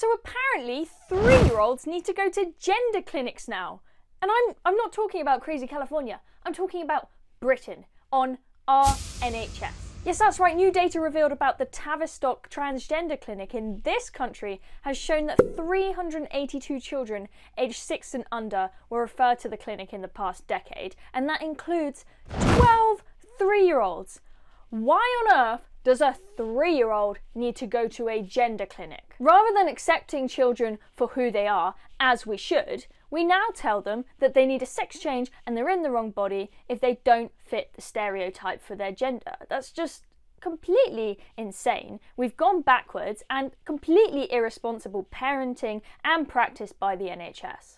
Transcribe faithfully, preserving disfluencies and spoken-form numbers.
So apparently three-year-olds need to go to gender clinics now. And I'm, I'm not talking about crazy California, I'm talking about Britain on our N H S. Yes, that's right, new data revealed about the Tavistock Transgender Clinic in this country has shown that three hundred eighty-two children aged six and under were referred to the clinic in the past decade, and that includes twelve three-year-olds. Why on earth does a three-year-old need to go to a gender clinic? Rather than accepting children for who they are, as we should, we now tell them that they need a sex change and they're in the wrong body if they don't fit the stereotype for their gender. That's just completely insane. We've gone backwards, and completely irresponsible parenting and practice by the N H S.